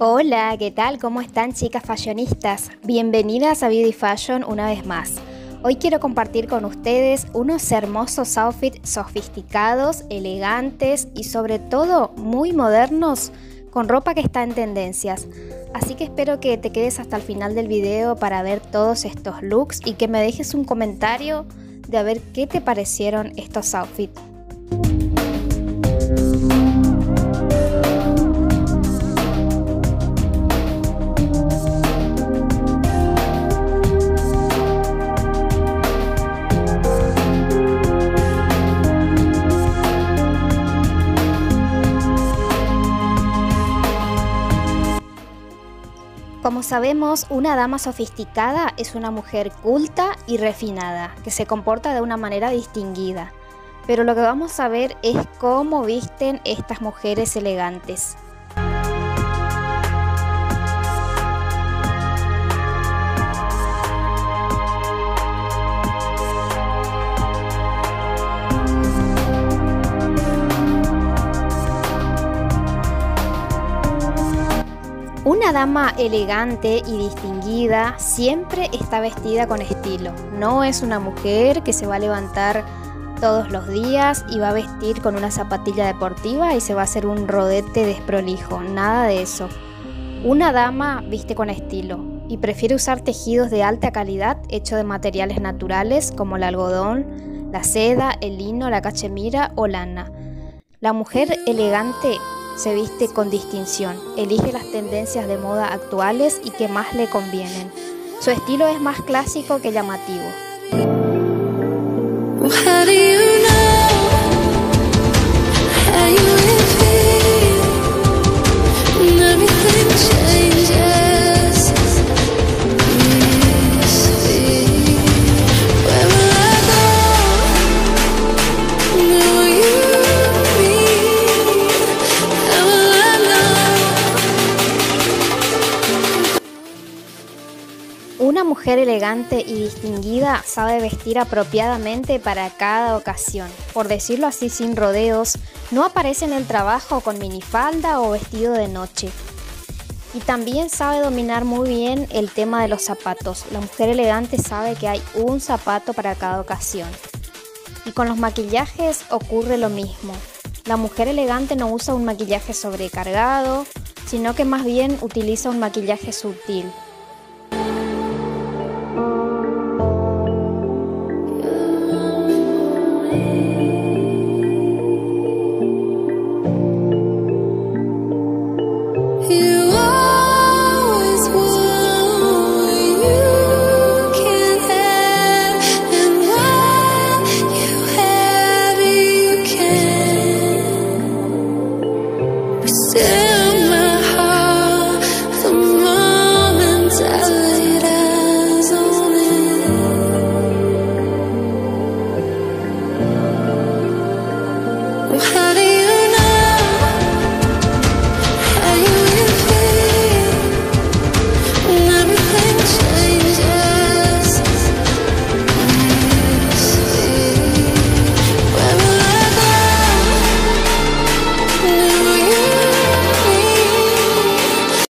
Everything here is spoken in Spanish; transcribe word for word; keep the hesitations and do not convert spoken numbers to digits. Hola, ¿qué tal? ¿Cómo están, chicas fashionistas? Bienvenidas a Beauty Fashion una vez más. Hoy quiero compartir con ustedes unos hermosos outfits sofisticados, elegantes y sobre todo muy modernos con ropa que está en tendencias. Así que espero que te quedes hasta el final del video para ver todos estos looks y que me dejes un comentario de a ver qué te parecieron estos outfits. Como sabemos, una dama sofisticada es una mujer culta y refinada, que se comporta de una manera distinguida. Pero lo que vamos a ver es cómo visten estas mujeres elegantes. Una dama elegante y distinguida siempre está vestida con estilo. No es una mujer que se va a levantar todos los días y va a vestir con una zapatilla deportiva y se va a hacer un rodete desprolijo. Nada de eso. Una dama viste con estilo y prefiere usar tejidos de alta calidad hechos de materiales naturales como el algodón, la seda, el lino, la cachemira o lana. La mujer elegante se viste con distinción, elige las tendencias de moda actuales y que más le convienen. Su estilo es más clásico que llamativo. Una mujer elegante y distinguida sabe vestir apropiadamente para cada ocasión. Por decirlo así, sin rodeos, no aparece en el trabajo con minifalda o vestido de noche. Y también sabe dominar muy bien el tema de los zapatos. La mujer elegante sabe que hay un zapato para cada ocasión. Y con los maquillajes ocurre lo mismo. La mujer elegante no usa un maquillaje sobrecargado, sino que más bien utiliza un maquillaje sutil. Yeah.